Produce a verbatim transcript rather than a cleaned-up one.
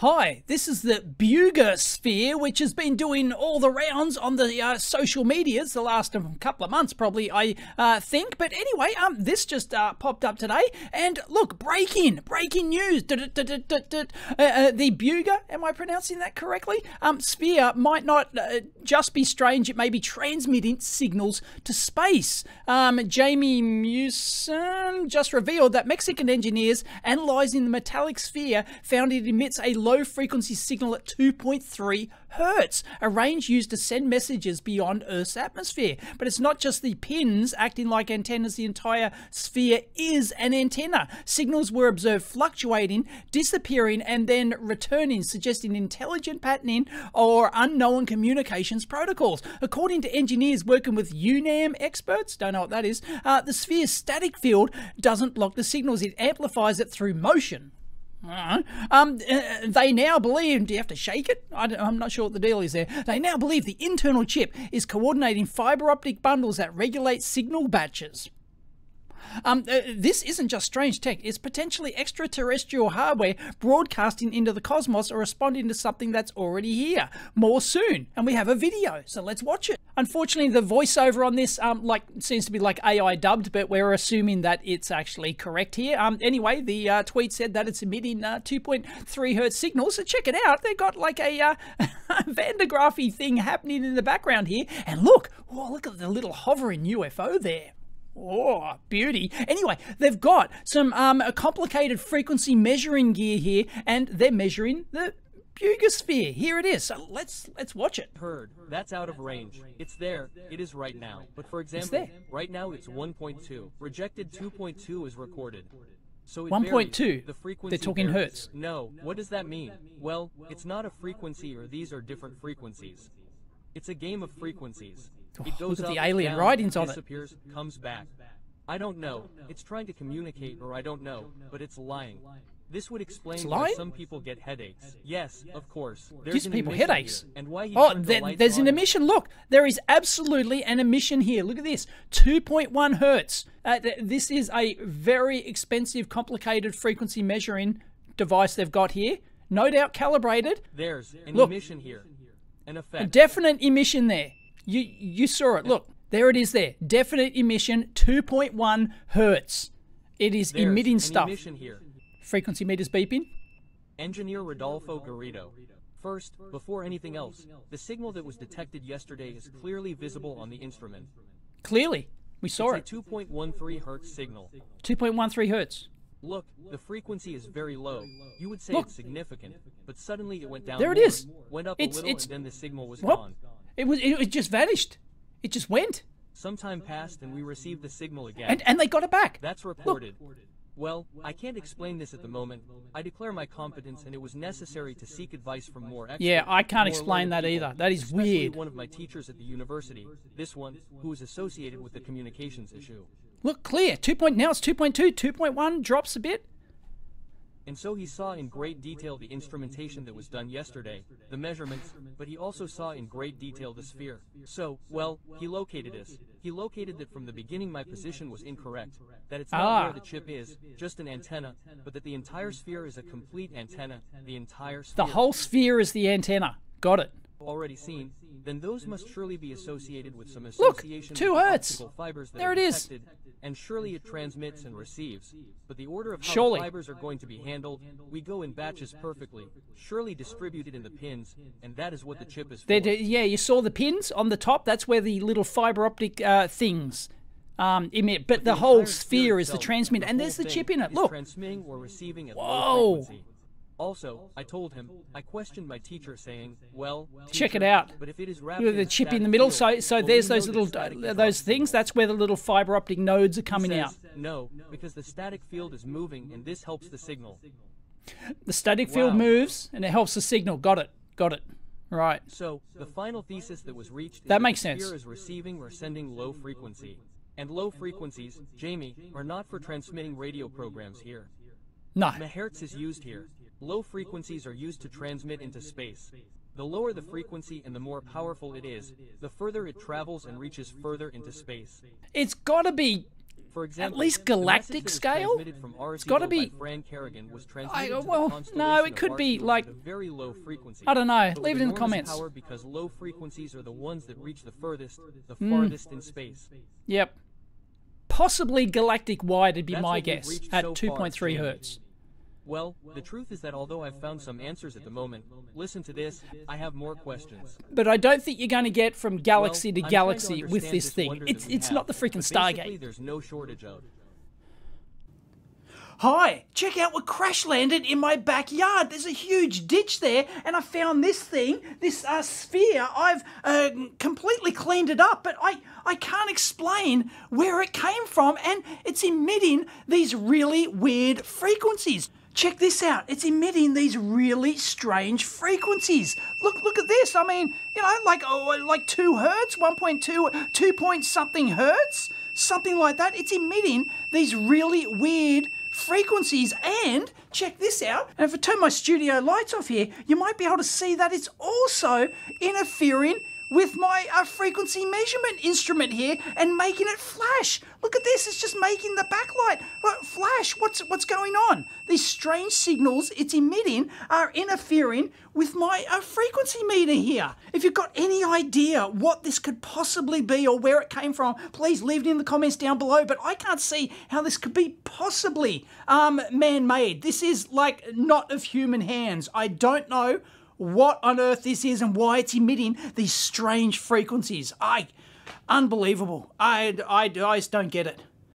Hi, this is the Buga Sphere, which has been doing all the rounds on the uh, social medias the last couple of months, probably, I uh, think. But anyway, um, this just uh, popped up today. And look, breaking, breaking news. Uh, uh, the Buga, am I pronouncing that correctly? Um, sphere might not uh, just be strange, it may be transmitting signals to space. Um, Jaime Maussan just revealed that Mexican engineers analyzing the metallic sphere found it emits a low frequency signal at two point three hertz, a range used to send messages beyond Earth's atmosphere. But it's not just the pins acting like antennas, the entire sphere is an antenna. Signals were observed fluctuating, disappearing, and then returning, suggesting intelligent patterning or unknown communications protocols. According to engineers working with U NAM experts, don't know what that is, uh, the sphere's static field doesn't block the signals, it amplifies it through motion. Uh-huh. Um, uh, they now believe, do you have to shake it? I don't, I'm not sure what the deal is there. They now believe the internal chip is coordinating fiber optic bundles that regulate signal batches. Um, uh, this isn't just strange tech, it's potentially extraterrestrial hardware broadcasting into the cosmos or responding to something that's already here. More soon, and we have a video, so let's watch it. Unfortunately, the voiceover on this um, like seems to be like A I dubbed, but we're assuming that it's actually correct here. Um, anyway, the uh, tweet said that it's emitting uh, two point three hertz signals, so check it out. They've got like a uh, Van de Graaffy thing happening in the background here, and look, oh, look at the little hovering U F O there. Oh, beauty. Anyway, they've got some um, complicated frequency measuring gear here, and they're measuring the Buga Sphere. Here it is. So let's let's watch it. Heard. That's out of range. It's there. It is right now. But for example, right now it's one point two. Rejected two point two is recorded. So one point two. The they're talking hertz. No. What does that mean? Well, it's not a frequency, or these are different frequencies. It's a game of frequencies. It goes Look at up, the alien down, writings on disappears, it. Comes back. I don't know. It's trying to communicate, or I don't know, but it's lying. This would explain why some people get headaches. Yes, of course. There's Gives people headaches. And why he oh, there, the there's on. an emission. Look, there is absolutely an emission here. Look at this, two point one hertz. Uh, th this is a very expensive, complicated frequency measuring device they've got here. No doubt calibrated. There's an Look, emission here. An effect. A definite emission there. You, you saw it. Look, there it is there. Definite emission, two point one hertz. It is There's emitting stuff. Emission here. Frequency meters beeping. Engineer Rodolfo Garrido. First, before anything else, the signal that was detected yesterday is clearly visible on the instrument. Clearly. We saw it's it. It's a two point one three hertz signal. two point one three hertz. Look, the frequency is very low. You would say Look. It's significant, but suddenly it went down. There more, it is. Went up it's, a little, it's, and then the signal was what? Gone. It was. It just vanished. It just went. Some time passed, and we received the signal again. And and they got it back. That's reported. Look. Well, I can't explain this at the moment. I declare my competence, and it was necessary to seek advice from more experts. Yeah, I can't explain that people, either. That is weird. One of my teachers at the university. This one, who is associated with the communications issue. Look, clear. Two point now it's two point two. Two point one drops a bit. And so he saw in great detail the instrumentation that was done yesterday, the measurements, but he also saw in great detail the sphere. So, well, he located us. He located that from the beginning my position was incorrect, that it's not ah. where the chip is, just an antenna, but that the entire sphere is a complete antenna, the entire sphere. The whole sphere is the antenna. Got it. Already seen, then those must surely be associated with some association. Look, two hertz. Fibers that there it is. And surely it transmits and receives. But the order of how surely. The fibers are going to be handled, we go in batches perfectly, surely distributed in the pins, and that is what the chip is for. There, yeah, you saw the pins on the top? That's where the little fiber optic uh, things um, emit. But, but the, the whole sphere is the transmitter, and, the and there's the chip in it. Look. Transmitting or receiving at low frequency. Also, I told him, I questioned my teacher saying, well, teacher, check it out. But if it is wrapped, you know, the chip in the middle, so so there's those little uh, those things, that's where the little fiber optic nodes are coming says, out. No, because the static field is moving and this helps the signal. The static field wow. moves and it helps the signal. Got it. Got it. Right. So, the final thesis that was reached is that makes sense. The sphere is receiving or sending low frequency. And low frequencies, Jamie, are not for transmitting radio programs here. No. Megahertz is used here. Low frequencies are used to transmit into space. The lower the frequency and the more powerful it is, the further it travels and reaches further into space. It's gotta be For example, at least galactic scale? It's got to be... I, well, no, it could be like... Very low frequency. I don't know. Leave it in the comments. Power because low frequencies are the ones that reach the furthest, the farthest mm. in space. Yep. Possibly galactic-wide would be That's my guess, at so two point three hertz. Well, the truth is that although I've found some answers at the moment, listen to this, I have more questions. But I don't think you're going to get from galaxy well, to galaxy to with this, this thing. It's it's have, not the freaking Stargate. There's no shortage of. Hi, check out what crash landed in my backyard. There's a huge ditch there, and I found this thing, this uh, sphere. I've uh, completely cleaned it up, but I, I can't explain where it came from, and it's emitting these really weird frequencies. Check this out. It's emitting these really strange frequencies. Look, look at this. I mean, you know, like oh, like two hertz, one point two, two point something hertz, something like that. It's emitting these really weird frequencies, and check this out. And if I turn my studio lights off here, you might be able to see that it's also interfering with my uh, frequency measurement instrument here and making it flash. Look at this, it's just making the backlight flash. What's what's going on? These strange signals it's emitting are interfering with my uh, frequency meter here. If you've got any idea what this could possibly be or where it came from, please leave it in the comments down below, but I can't see how this could be possibly um, man-made. This is like not of human hands. I don't know what on earth this is and why it's emitting these strange frequencies. I, unbelievable. I, I, I just don't get it.